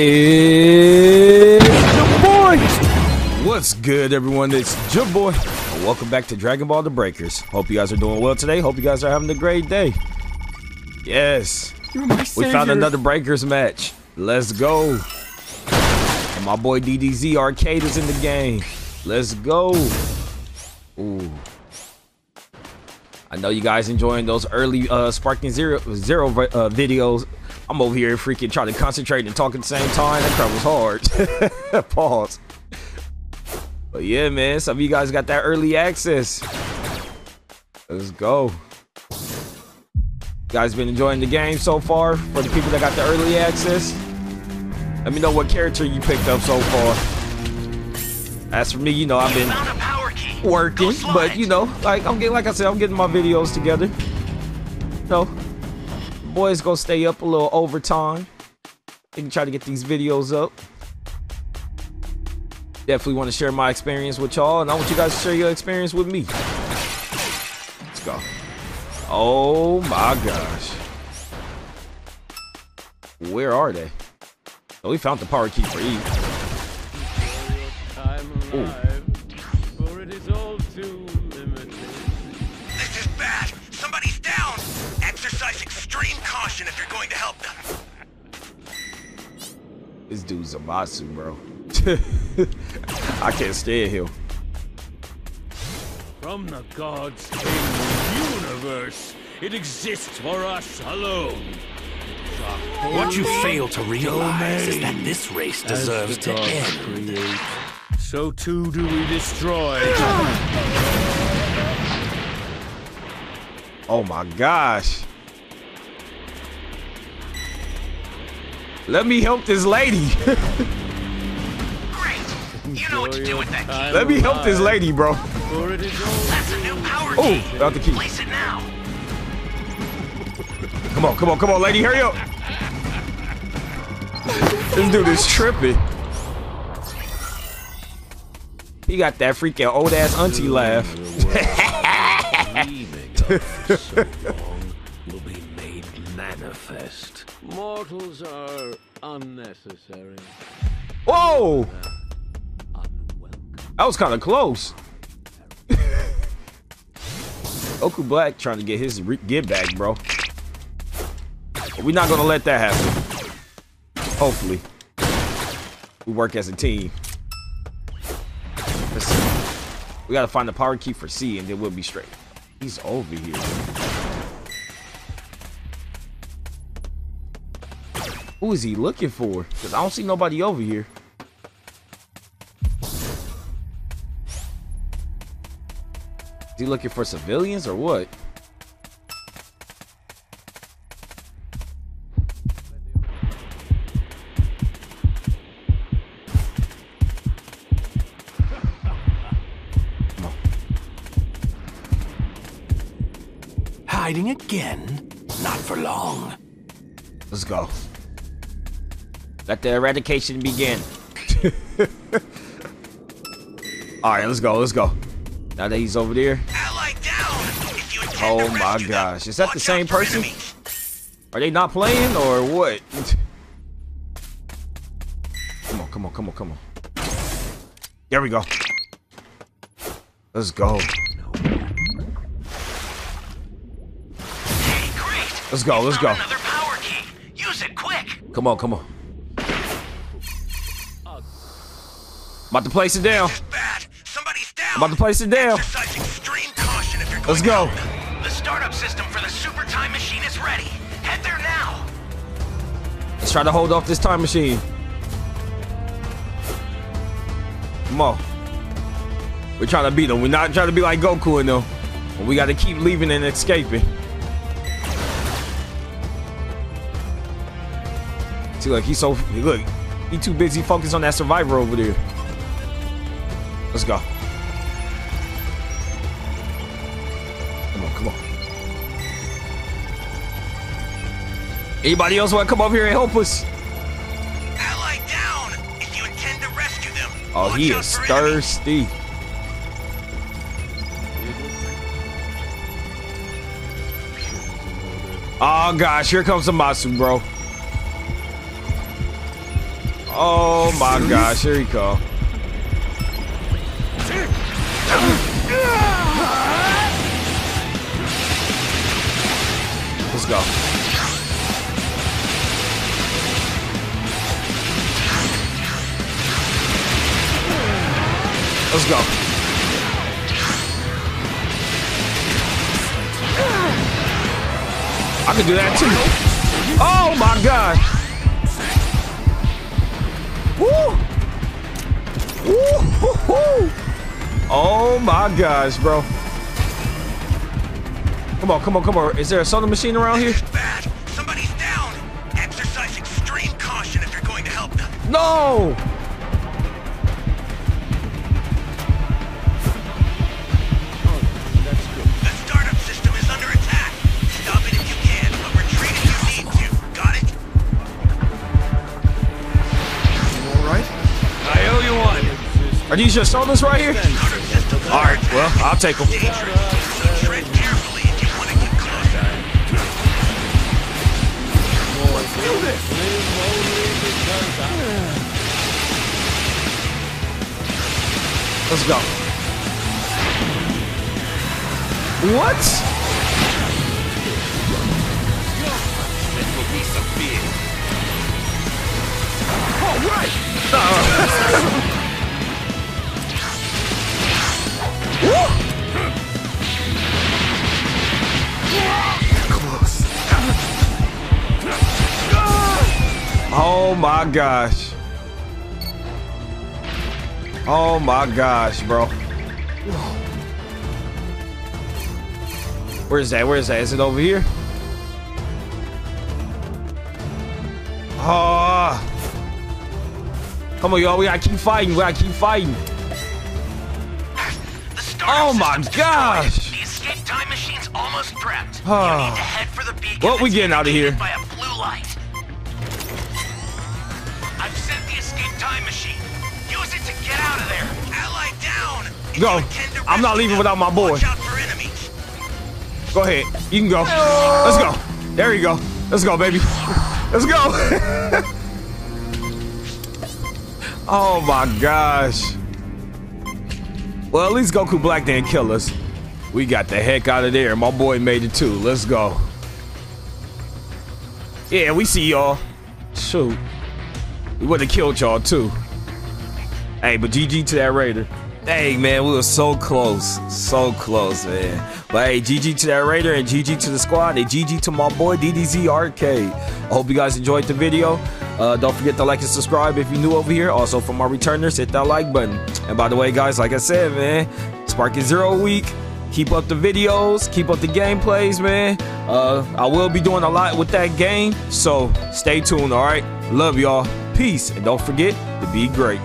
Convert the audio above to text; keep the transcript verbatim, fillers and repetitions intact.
It's your boy! What's good, everyone? It's your boy. And welcome back to Dragon Ball: The Breakers. Hope you guys are doing well today. Hope you guys are having a great day. Yes. We found another Breakers match. Let's go. And my boy D D Z Arcade is in the game. Let's go. Ooh. I know you guys enjoying those early uh, Sparking Zero, zero uh, videos. I'm over here freaking trying to concentrate and talk at the same time. That crap was hard. Pause. But yeah, man, some of you guys got that early access. Let's go. You guys been enjoying the game so far? For the people that got the early access, let me know what character you picked up so far. As for me, you know, I've been working, but you know, like I'm getting, like I said, I'm getting my videos together. So, boys gonna stay up a little overtime and try to get these videos up. Definitely want to share my experience with y'all, and I want you guys to share your experience with me. Let's go. Oh my gosh, where are they? Oh, we found the power key for Eve. Ooh. If you're going to help them. This dude Zamasu, bro. I can't stand him. From the gods in the universe, it exists for us alone. What you fail to realize is that this race deserves to end. Create, so too do we destroy. Oh my gosh. Let me help this lady. Great. You know what to do with that key. Let me help this lady, bro. That's a new power key. Oh, got the key. Place it now. Come on, come on, come on, lady. Hurry up. This dude is tripping. He got that freaking old ass auntie laugh. Will be made manifest. Mortals are unnecessary. Whoa! That was kind of close. Goku Black trying to get his get back, bro. We're not gonna let that happen. Hopefully, we work as a team. Let's see. We gotta find the power key for C, and then we'll be straight. He's over here. Who is he looking for? Because I don't see nobody over here. Is he looking for civilians or what? Hiding again? Not for long. Let's go. Let the eradication begin. All right, let's go, let's go. Now that he's over there. Ally down. If you oh my gosh, them, is that the same person? Enemies. Are they not playing or what? Come on, come on, come on, come on. There we go. Let's go. Hey, great. Let's go, let's go. Another power key. Use it quick. Come on, come on. About to place it down. Bad. Somebody's down. About to place it down. Exercise extreme caution if you're going. Let's go. Down. The startup system for the super time machine is ready. Head there now. Let's try to hold off this time machine. Come on. We're trying to beat them. We're not trying to be like Goku and them. But we got to keep leaving and escaping. See, look, he's so look. He too busy focused on that survivor over there. Let's go. Come on, come on. Anybody else want to come over here and help us? Ally down if you intend to rescue them. Oh, he is thirsty. Oh gosh, here comes Zamasu, bro. Oh my gosh, here he comes. Let's go. Let's go. I can do that too. Oh my God. Woo! Woo hoo hoo! Oh my gosh, bro. Come on, come on, come on. Is there a soda machine around here? Bad. Somebody's down. Exercise extreme caution if you're going to help them. No! Oh, that's good. The startup system is under attack. Stop it if you can, but retreat if you need to. Got it? You all right? I owe you one. Are these your sodas right here? All right, well, I'll take them. Let's go. What? This will be some beer. All right. Close. Oh my gosh. Oh my gosh, bro. Where is that? Where is that? Is it over here? Ah! Oh. Come on, y'all. We gotta keep fighting. We gotta keep fighting. Oh my gosh! The escape time machine's almost prepped. You need to head for the beacon. What we getting out of here? By a blue light. I've sent the escape time machine. Use it to get out of there. Ally down. Go. I'm not leaving without my boy. Go ahead. You can go. Let's go. There you go. Let's go, baby. Let's go. Oh my gosh. Well, at least Goku Black didn't kill us. We got the heck out of there. My boy made it too. Let's go. Yeah, we see y'all. Shoot. We would have killed y'all too. Hey, but G G to that Raider. Hey, man, we were so close. So close, man. But hey, G G to that Raider and G G to the squad and G G to my boy D D Z Arcade. I hope you guys enjoyed the video. Uh, don't forget to like and subscribe if you're new over here. Also, for my returners, hit that like button. And by the way, guys, like I said, man, Sparking Zero week. Keep up the videos. Keep up the gameplays, man. Uh, I will be doing a lot with that game. So, stay tuned, all right? Love y'all. Peace. And don't forget to be great.